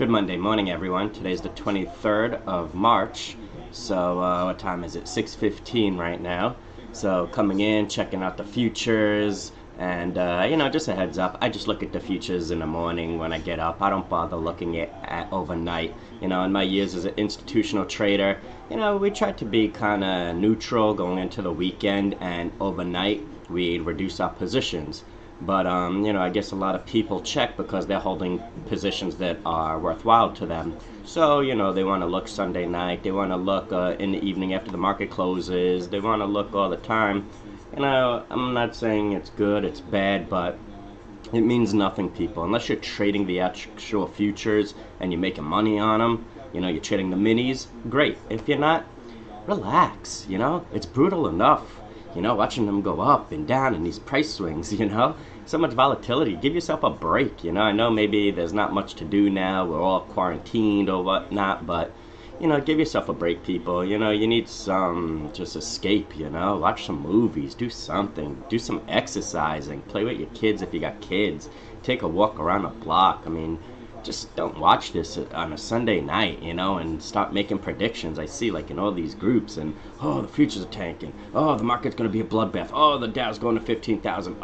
Good Monday morning, everyone. Today's the 23rd of March, so what time is it? 6:15 right now. So coming in, checking out the futures, and you know, just a heads up, I just look at the futures in the morning when I get up. I don't bother looking at overnight. You know, in my years as an institutional trader, you know, we tried to be kind of neutral going into the weekend, and overnight we'd reduce our positions. But you know, I guess a lot of people check because they're holding positions that are worthwhile to them. So you know, they want to look Sunday night, they want to look in the evening after the market closes, they want to look all the time. You know, I'm not saying it's good, it's bad, but it means nothing, people. Unless you're trading the actual futures and you're making money on them, you know, you're trading the minis, great. If you're not, relax, you know, it's brutal enough. You know, watching them go up and down in these price swings, you know, so much volatility. Give yourself a break, you know. I know maybe there's not much to do now, we're all quarantined or whatnot, but, you know, give yourself a break, people. You know, you need some just escape, you know. Watch some movies, do something, do some exercising, play with your kids if you got kids, take a walk around the block. I mean, just don't watch this on a Sunday night, you know, and start making predictions. I see, like, in all these groups, and, oh, the futures are tanking. Oh, the market's going to be a bloodbath. Oh, the Dow's going to 15,000.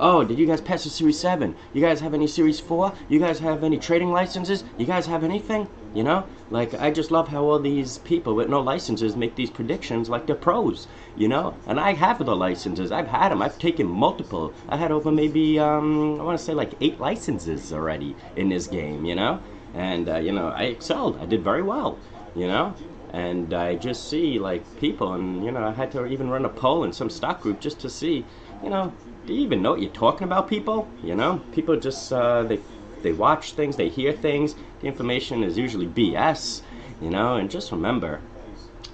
Oh, did you guys pass the Series 7? You guys have any Series 4? You guys have any trading licenses? You guys have anything? You know, like, I just love how all these people with no licenses make these predictions like they're pros, you know. And I have the licenses. I've had them. I've taken multiple. I had over maybe, I want to say like 8 licenses already in this game, you know. And, you know, I excelled. I did very well, you know. And I just see, like, people, and, you know, I had to even run a poll in some stock group just to see, you know, do you even know what you're talking about, people? You know, people just, they watch things, they hear things. The information is usually BS, you know. And just remember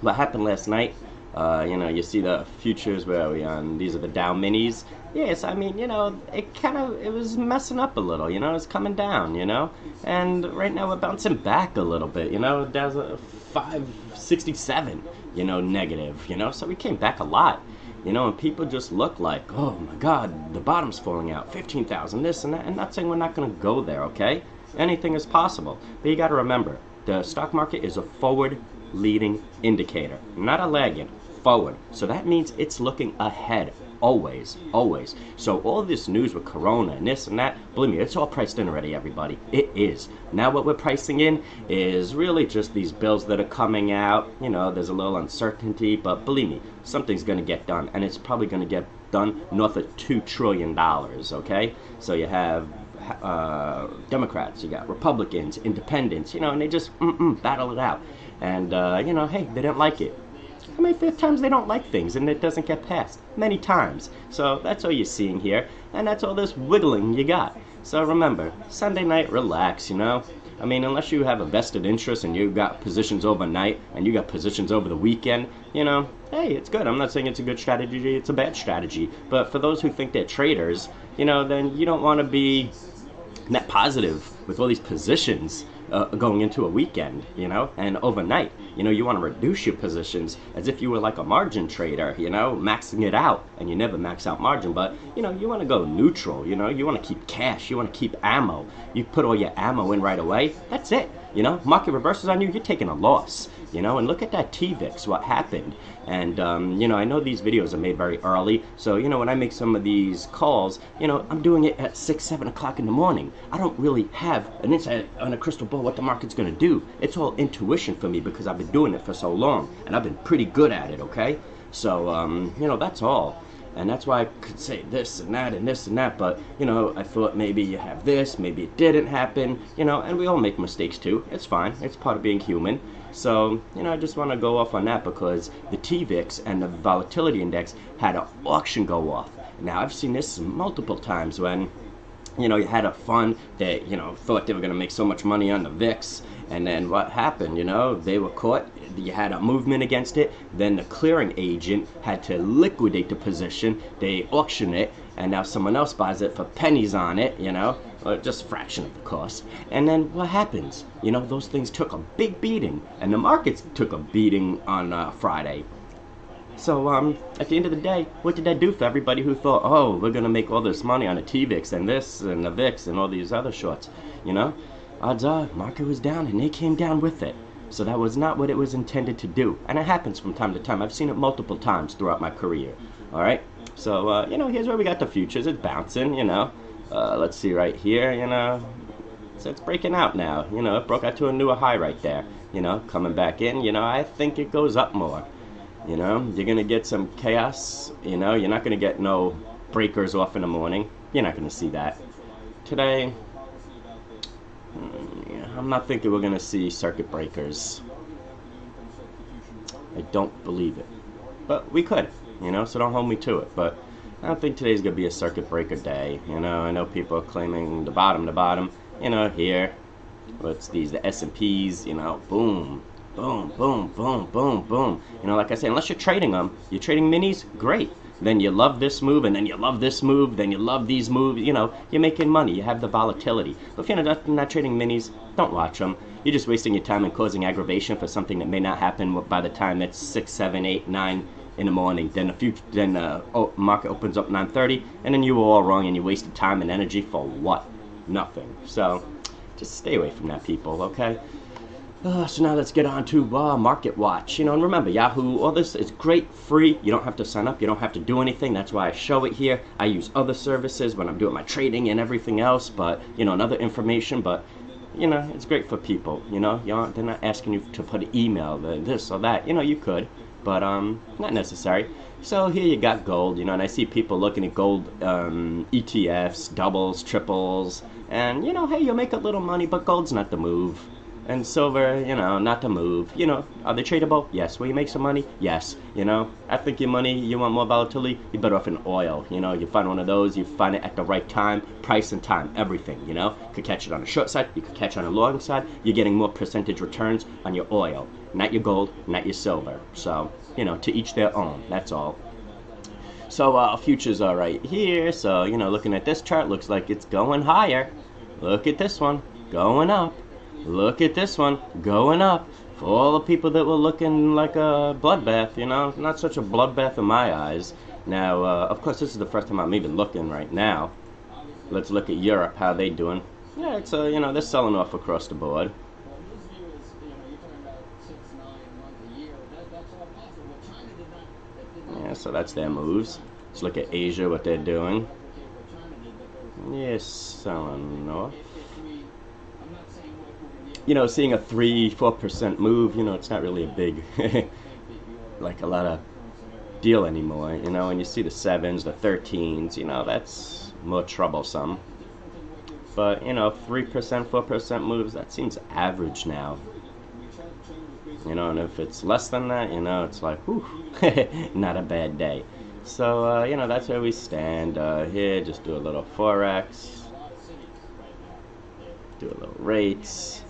what happened last night. You know, you see the futures, where are we on? These are the Dow minis. Yes, I mean, you know, it kind of, it was messing up a little, you know. It's coming down, you know. And right now we're bouncing back a little bit, you know. Dow's a 567, you know, negative, you know. So we came back a lot. You know, and people just look like, oh my God, the bottom's falling out, 15,000, this and that. And not saying we're not going to go there, okay? Anything is possible. But you got to remember, the stock market is a forward-leading indicator, not a lagging, forward. So that means it's looking ahead, always, always. So all this news with Corona and this and that, believe me, it's all priced in already, everybody. It is. Now what we're pricing in is really just these bills that are coming out. You know, there's a little uncertainty, but believe me, something's going to get done, and it's probably going to get done north of $2 trillion, okay? So you have Democrats, you got Republicans, Independents, you know, and they just battle it out. And, you know, hey, they didn't like it. How many times they don't like things and it doesn't get passed? Many times. So that's all you're seeing here, and that's all this wiggling you got. So remember, Sunday night, relax, you know. I mean, unless you have a vested interest and you've got positions overnight and you got positions over the weekend, you know, hey, it's good. I'm not saying it's a good strategy, it's a bad strategy. But for those who think they're traders, you know, then you don't want to be net positive with all these positions going into a weekend, you know, and overnight. You know, you want to reduce your positions as if you were like a margin trader, you know, maxing it out, and you never max out margin. But, you know, you want to go neutral, you know, you want to keep cash, you want to keep ammo. You put all your ammo in right away, that's it. You know, market reverses on you, you're taking a loss, you know. And look at that TVIX, what happened. And, you know, I know these videos are made very early, so, you know, when I make some of these calls, you know, I'm doing it at 6, 7 o'clock in the morning. I don't really have an insight on a crystal ball what the market's going to do. It's all intuition for me because I've been doing it for so long, and I've been pretty good at it, okay? So, you know, that's all. And that's why I could say this and that and this and that, but, you know, I thought maybe you have this, maybe it didn't happen, you know, and we all make mistakes too. It's fine. It's part of being human. So, you know, I just want to go off on that because the TVIX and the volatility index had an auction go off. Now, I've seen this multiple times when, you know, you had a fund that, you know, thought they were going to make so much money on the VIX, and then what happened, you know, they were caught. You had a movement against it, then the clearing agent had to liquidate the position, they auction it, and now someone else buys it for pennies on it, you know, or just a fraction of the cost. And then what happens? You know, those things took a big beating, and the markets took a beating on Friday. So, at the end of the day, what did that do for everybody who thought, oh, we're going to make all this money on a TVIX and this and the VIX and all these other shorts, you know? odds are, market was down and they came down with it. So that was not what it was intended to do. And it happens from time to time. I've seen it multiple times throughout my career. Alright? So, you know, here's where we got the futures. It's bouncing, you know. Let's see right here, you know. So it's breaking out now. You know, it broke out to a newer high right there. You know, coming back in. You know, I think it goes up more. You know, you're going to get some chaos. You know, you're not going to get no breakers off in the morning. You're not going to see that. Today, I'm not thinking we're going to see circuit breakers. I don't believe it. But we could, you know, so don't hold me to it. But I don't think today's going to be a circuit breaker day. You know, I know people are claiming the bottom. You know, here, what's these, the S&Ps, you know, boom, boom, boom, boom, boom, boom. You know, like I say, unless you're trading them, you're trading minis, great. Then you love this move, and then you love this move, then you love these moves, you know, you're making money, you have the volatility. But if you're not trading minis, don't watch them. You're just wasting your time and causing aggravation for something that may not happen by the time it's 6, 7, 8, 9 in the morning. Then the market opens up 9:30, and then you were all wrong, and you wasted time and energy for what? Nothing. So, just stay away from that, people, okay? So now let's get on to Market Watch. You know, and remember, Yahoo, all this is great, free. You don't have to sign up. You don't have to do anything. That's why I show it here. I use other services when I'm doing my trading and everything else, but, you know, and other information. But, you know, it's great for people, you know. They're not asking you to put an email, this or that. You know, you could, but not necessary. So here you got gold, you know, and I see people looking at gold ETFs, doubles, triples. And, you know, hey, you'll make a little money, but gold's not the move. And silver, you know, not to move. You know, are they tradable? Yes. Will you make some money? Yes. You know, I think your money, you want more volatility, you're better off in oil. You know, you find one of those, you find it at the right time, price and time, everything, you know. You could catch it on the short side, you could catch it on the long side. You're getting more percentage returns on your oil, not your gold, not your silver. So, you know, to each their own, that's all. So, futures are right here. So, you know, looking at this chart, looks like it's going higher. Look at this one, going up. Look at this one, going up. For all the people that were looking like a bloodbath, you know, not such a bloodbath in my eyes. Now, of course, this is the first time I'm even looking right now. Let's look at Europe, how they doing. Yeah, it's you know, they're selling off across the board. Yeah, so that's their moves. Let's look at Asia, what they're doing. Yes, selling off. You know, seeing a 3-4% move, you know, it's not really a big like a lot of deal anymore, you know. And you see the 7s, the 13s, you know, that's more troublesome. But, you know, 3%, 4% moves, that seems average now, you know. And if it's less than that, you know, it's like, whew, not a bad day. So, you know, that's where we stand here. Just do a little forex, do a little rates.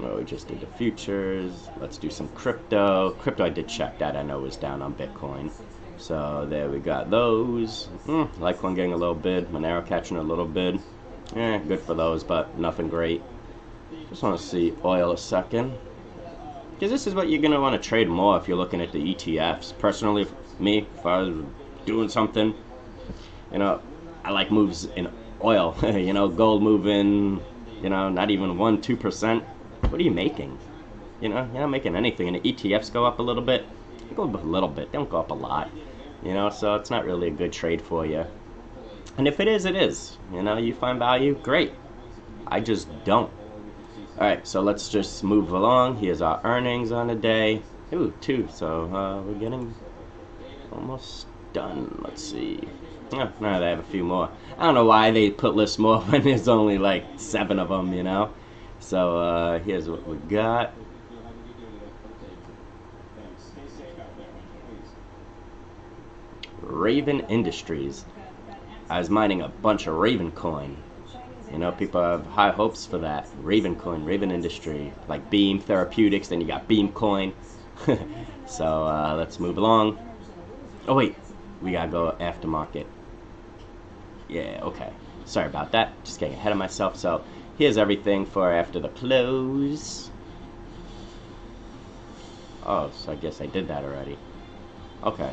Well, we just did the futures. Let's do some crypto. Crypto, I did check that. I know it was down on Bitcoin. So there we got those. Litecoin getting a little bid. Monero catching a little bid. Eh, good for those, but nothing great. Just want to see oil a second. Because this is what you're going to want to trade more if you're looking at the ETFs. Personally, me, if I was doing something, you know, I like moves in oil. You know, gold moving, you know, not even 1%, 2%. What are you making? You know, you're not making anything. And the ETFs go up a little bit. They go up a little bit. They don't go up a lot. You know, so it's not really a good trade for you. And if it is, it is. You know, you find value, great. I just don't. All right, so let's just move along. Here's our earnings on the day. Ooh, two. So we're getting almost done. Let's see. Oh, no, they have a few more. I don't know why they put lists more when there's only like 7 of them, you know. So here's what we got. Raven Industries. I was mining a bunch of Ravencoin. You know, people have high hopes for that. Ravencoin, Raven Industry, like Beam Therapeutics. Then you got Beamcoin. So let's move along. Oh wait, we gotta go aftermarket. Yeah, okay. Sorry about that. Just getting ahead of myself. So. Here's everything for after the close. Oh, so I guess I did that already. Okay.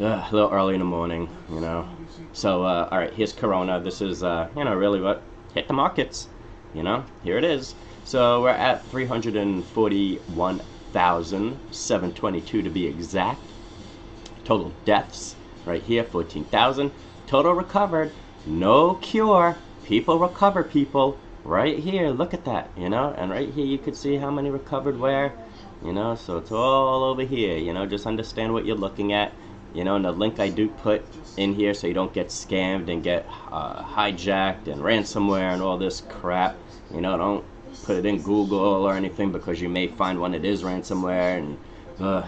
Ugh, a little early in the morning, you know. So, alright, here's Corona. This is, you know, really what hit the markets. You know, here it is. So we're at 341,722 to be exact. Total deaths right here, 14,000. Total recovered, no cure. People recover, people. Right here, look at that, you know, and right here you could see how many recovered where, you know, so it's all over here, you know, just understand what you're looking at, you know, and the link I do put in here so you don't get scammed and get hijacked and ransomware and all this crap, you know, don't put it in Google or anything because you may find one that is ransomware and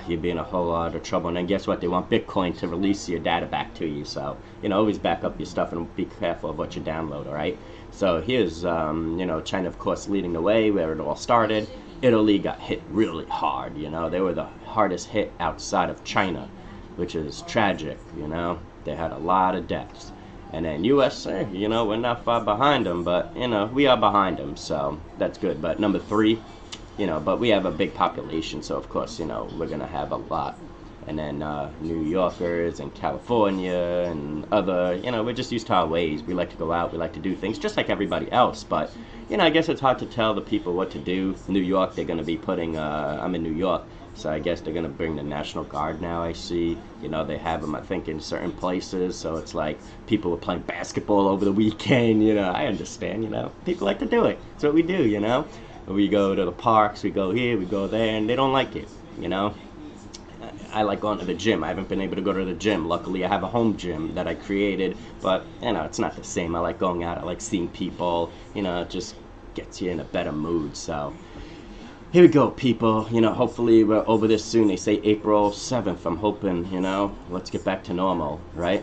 you'd be in a whole lot of trouble. And then guess what, they want Bitcoin to release your data back to you, so, you know, always back up your stuff and be careful of what you download, all right? So here's, you know, China, of course, leading the way where it all started. Italy got hit really hard, you know. They were the hardest hit outside of China, which is tragic, you know. They had a lot of deaths. And then USA, you know, we're not far behind them, but, you know, we are behind them, so that's good. But number three, you know, but we have a big population, so, of course, you know, we're going to have a lot. And then New Yorkers and California and other, you know, we're just used to our ways. We like to go out, we like to do things just like everybody else. But, you know, I guess it's hard to tell the people what to do. New York, they're going to be putting, I'm in New York, so I guess they're going to bring the National Guard now, I see. You know, they have them, I think, in certain places. So it's like people were playing basketball over the weekend, you know. I understand, you know. People like to do it. That's what we do, you know. We go to the parks, we go here, we go there, and they don't like it, you know. I like going to the gym. I haven't been able to go to the gym. Luckily, I have a home gym that I created, but, you know, it's not the same. I like going out. I like seeing people. You know, it just gets you in a better mood, so here we go, people. You know, hopefully we're over this soon. They say April 7th. I'm hoping, you know, let's get back to normal, right?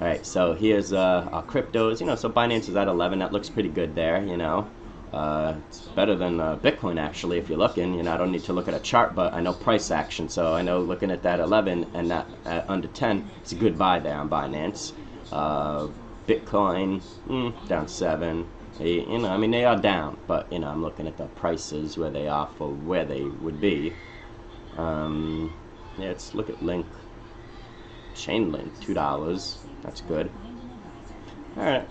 All right, so here's our cryptos. You know, so Binance is at 11. That looks pretty good there, you know. It's better than Bitcoin, actually, if you're looking. You know, I don't need to look at a chart, but I know price action. So I know looking at that 11 and that under 10, it's a good buy there on Binance. Bitcoin, down 7. You know, I mean, they are down, but, you know, I'm looking at the prices where they are for where they would be. Yeah, let's look at Link. Chainlink, $2. That's good. All right,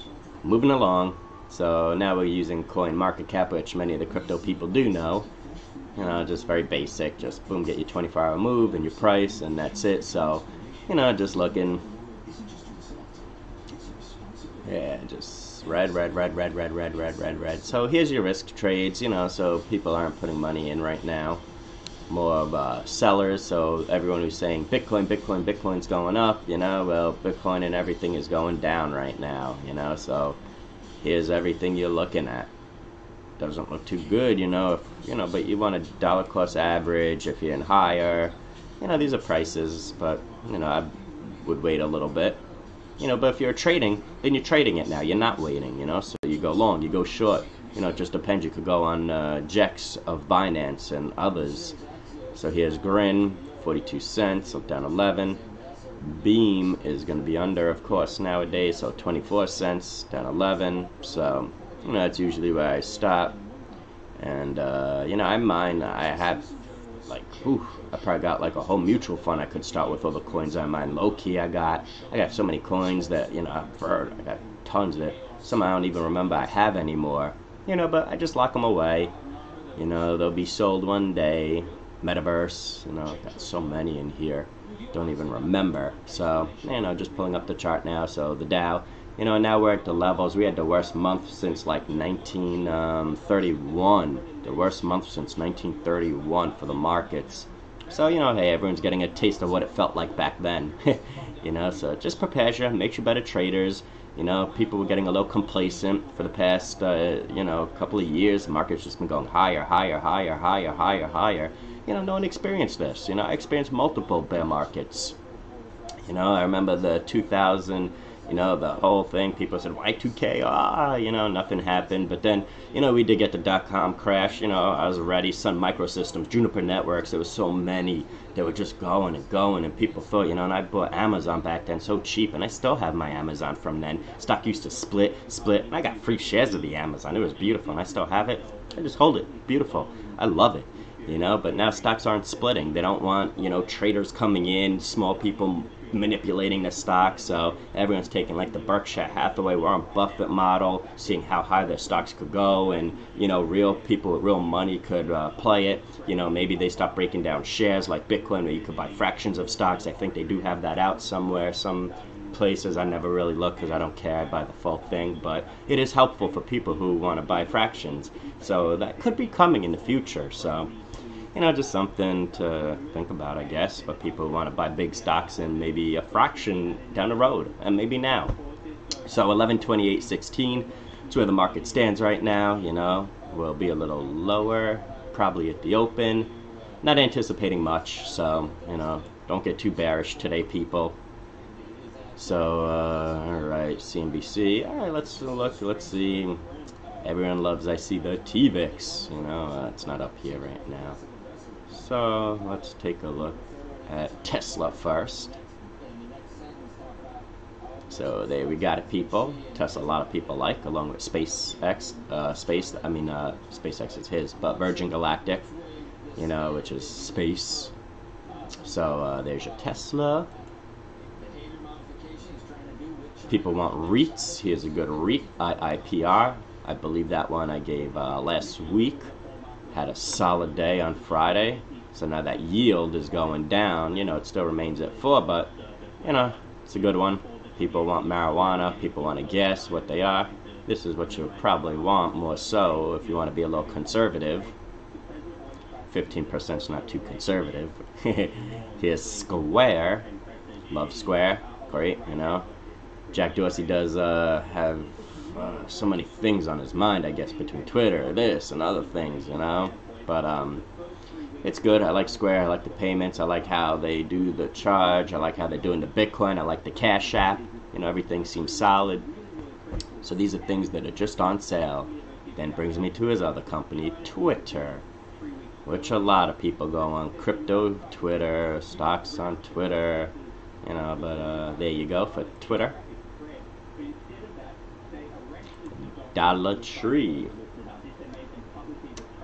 moving along. So now we're using CoinMarketCap, which many of the crypto people do know. You know, just very basic. Just, boom, get your 24-hour move and your price, and that's it. So, you know, just looking. Yeah, just red. So here's your risk trades, you know, so people aren't putting money in right now. More of sellers, so everyone who's saying Bitcoin's going up, you know, well, Bitcoin and everything is going down right now, you know, so here's everything you're looking at. Doesn't look too good, you know, if, you know, but you want a dollar cost average if you're in higher. You know, these are prices, but, you know, I would wait a little bit. You know, but if you're trading, then you're trading it now. You're not waiting, you know, so you go long, you go short. You know, it just depends. You could go on JEX of Binance and others. So here's Grin, 42 cents, down 11. Beam is going to be under, of course, nowadays, so 24 cents, down 11, so, you know, that's usually where I stop, and, you know, I mine, I have, like, oof, I probably got, like, a whole mutual fund I could start with all the coins I mine, low-key I got so many coins that, you know, I've heard, I got tons that some I don't even remember I have anymore, you know, but I just lock them away, you know, they'll be sold one day, metaverse, you know, I've got so many in here. Don't even remember. So, you know, just pulling up the chart now. So the Dow, you know, now we're at the levels. We had the worst month since like 1931. The worst month since 1931 for the markets. So, you know, hey, everyone's getting a taste of what it felt like back then. You know, so it just prepares you, makes you better traders. You know, people were getting a little complacent for the past, you know, couple of years. The market's just been going higher. You know, no one experienced this. You know, I experienced multiple bear markets. You know, I remember the 2000, you know, the whole thing. People said, Y2K, you know, nothing happened. But then, you know, we did get the dot-com crash. You know, I was ready. Sun Microsystems, Juniper Networks. There was so many that were just going and going. And people thought, you know, and I bought Amazon back then so cheap. And I still have my Amazon from then. Stock used to split. And I got free shares of the Amazon. It was beautiful. And I still have it. I just hold it. Beautiful. I love it. You know, but now stocks aren't splitting. They don't want, you know, traders coming in, small people manipulating the stock. So everyone's taking like the Berkshire Hathaway, Warren Buffett model, seeing how high their stocks could go, and you know, real people with real money could play it. You know, maybe they stop breaking down shares like Bitcoin, where you could buy fractions of stocks. I think they do have that out somewhere, some places. I never really look because I don't care, I buy the full thing, but it is helpful for people who want to buy fractions. So that could be coming in the future. So, you know, just something to think about, I guess, for people who want to buy big stocks and maybe a fraction down the road, and maybe now. So 11/28/16, that's where the market stands right now. You know, will be a little lower probably at the open. Not anticipating much, so you know, don't get too bearish today, people. So, alright, CNBC, alright, let's look, let's see, everyone loves, I see the TVIX, you know, it's not up here right now. So, let's take a look at Tesla first. So, there we got it, people. Tesla, a lot of people like, along with SpaceX, SpaceX is his, but Virgin Galactic, you know, which is space. So, there's your Tesla. People want REITs. Here's a good REIT, IPR. I believe that one I gave last week. Had a solid day on Friday. So now that yield is going down. You know, it still remains at 4, but, you know, it's a good one. People want marijuana. People want to guess what they are. This is what you probably want more so if you want to be a little conservative. 15% is not too conservative. Here's Square. Love Square. Great, you know. Jack Dorsey does have so many things on his mind, I guess, between Twitter, this, and other things, you know. But it's good. I like Square. I like the payments. I like how they do the charge. I like how they're doing the Bitcoin. I like the Cash App. You know, everything seems solid. So these are things that are just on sale. Then brings me to his other company, Twitter, which a lot of people go on. Crypto, Twitter, stocks on Twitter, you know, but there you go for Twitter. Dollar Tree.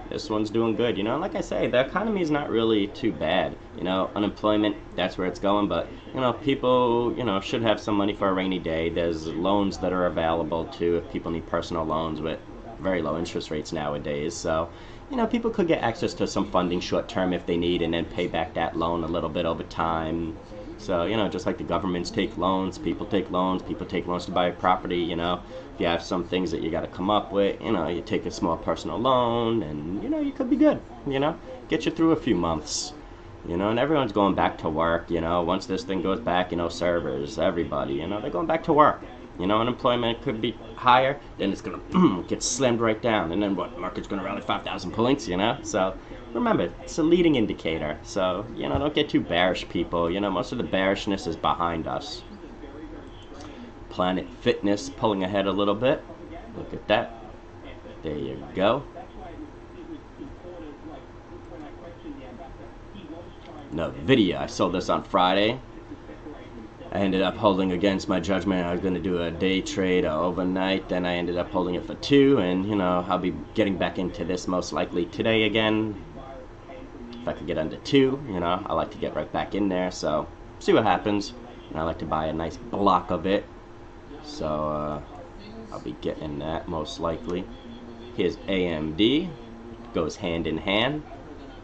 This one's doing good. You know, like I say, the economy is not really too bad. You know, unemployment, that's where it's going. But, you know, people, you know, should have some money for a rainy day. There's loans that are available, too, if people need personal loans with very low interest rates nowadays. So, you know, people could get access to some funding short term if they need and then pay back that loan a little bit over time. So, you know, just like the governments take loans, people take loans to buy a property, you know. If you have some things that you got to come up with, you know, you take a small personal loan and, you know, you could be good, you know. Get you through a few months, you know, and everyone's going back to work, you know. Once this thing goes back, you know, servers, everybody, you know, they're going back to work. You know, unemployment could be higher, then it's going to get slammed right down. And then what? Market's going to rally 5,000 points, you know? So, remember, it's a leading indicator. So, you know, don't get too bearish, people. You know, most of the bearishness is behind us. Planet Fitness pulling ahead a little bit. Look at that. There you go. Nvidia. I sold this on Friday. I ended up holding against my judgment. I was going to do a day trade overnight, then I ended up holding it for 2, and you know, I'll be getting back into this most likely today again. If I could get under 2, you know, I like to get right back in there, so see what happens. And I like to buy a nice block of it, so I'll be getting that most likely. Here's AMD, goes hand in hand.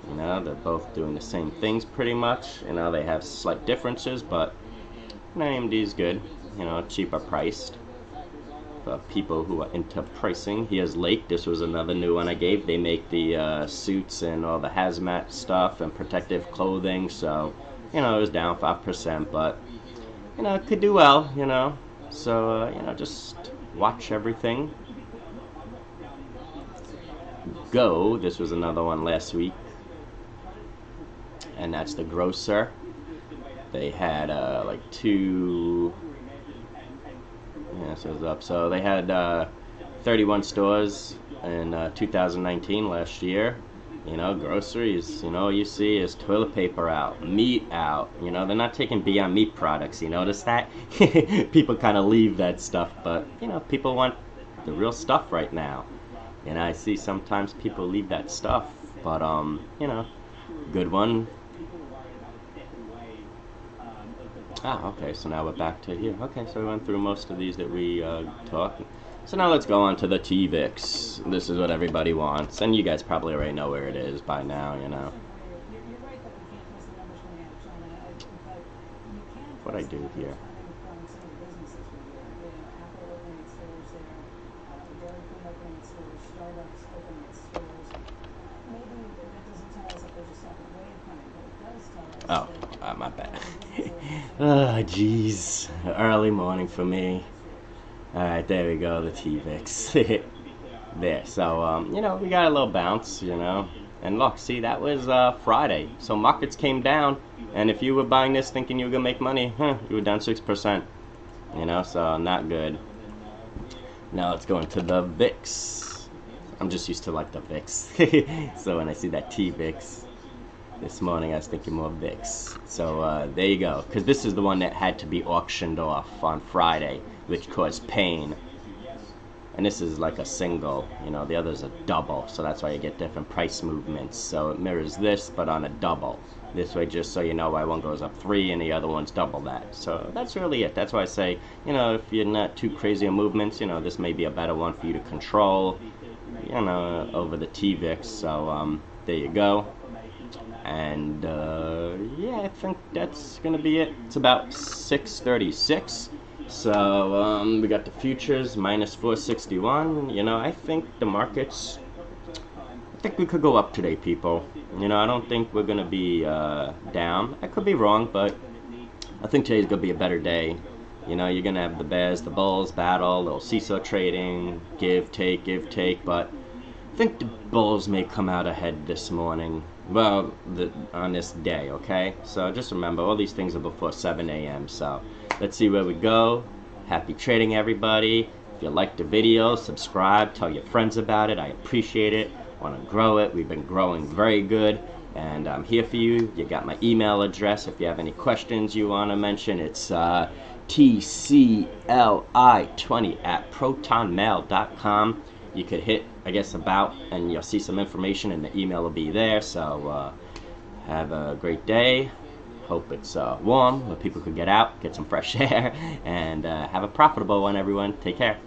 You know, they're both doing the same things pretty much. You know, they have slight differences, but AMD is good, you know, cheaper priced for people who are into pricing. Here's Lake. This was another new one I gave. They make the suits and all the hazmat stuff and protective clothing. So, you know, it was down 5%, but, you know, it could do well, you know. So, you know, just watch everything. Go. This was another one last week. And that's the grocer. They had like 2, yeah, so it was up. So they had 31 stores in 2019 last year. You know, groceries, you know, you see is toilet paper out, meat out. You know, they're not taking Beyond Meat products. You notice that? People kind of leave that stuff, but, you know, people want the real stuff right now. And I see sometimes people leave that stuff, but, you know, good one. Ah, okay, so now we're back to here. Okay, so we went through most of these that we took. So now let's go on to the TVIX. This is what everybody wants, and you guys probably already know where it is by now, you know. What I do here. Oh, my bad. Oh, jeez. Early morning for me. Alright, there we go, the TVIX. There, so, you know, we got a little bounce, you know. And look, see, that was Friday. So markets came down, and if you were buying this thinking you were going to make money, huh, you were down 6%. You know, so not good. Now let's go into the VIX. I'm just used to, like, the VIX. So when I see that TVIX... this morning I was thinking more VIX. So there you go, because this is the one that had to be auctioned off on Friday, which caused pain. And this is like a single, you know, the other's a double, so that's why you get different price movements. So it mirrors this, but on a double. This way, just so you know why one goes up 3 and the other one's double that. So that's really it. That's why I say, you know, if you're not too crazy on movements, you know, this may be a better one for you to control, you know, over the TVIX. So there you go. And yeah, I think that's gonna be it. It's about 6:36, so we got the futures -461. You know, I think the markets, I think we could go up today, people. You know, I don't think we're gonna be down. I could be wrong, but I think today's gonna be a better day. You know, you're gonna have the bears, the bulls battle, little seesaw trading, give take, but I think the bulls may come out ahead this morning. Well, on this day, okay? So just remember, all these things are before 7 a.m. So let's see where we go. Happy trading, everybody. If you liked the video, subscribe, tell your friends about it. I appreciate it. Want to grow it. We've been growing very good. And I'm here for you. You got my email address. If you have any questions you want to mention, it's tcli20@protonmail.com. You could hit, I guess, about, and you'll see some information, and the email will be there. So have a great day. Hope it's warm, where people could get out, get some fresh air, and have a profitable one, everyone. Take care.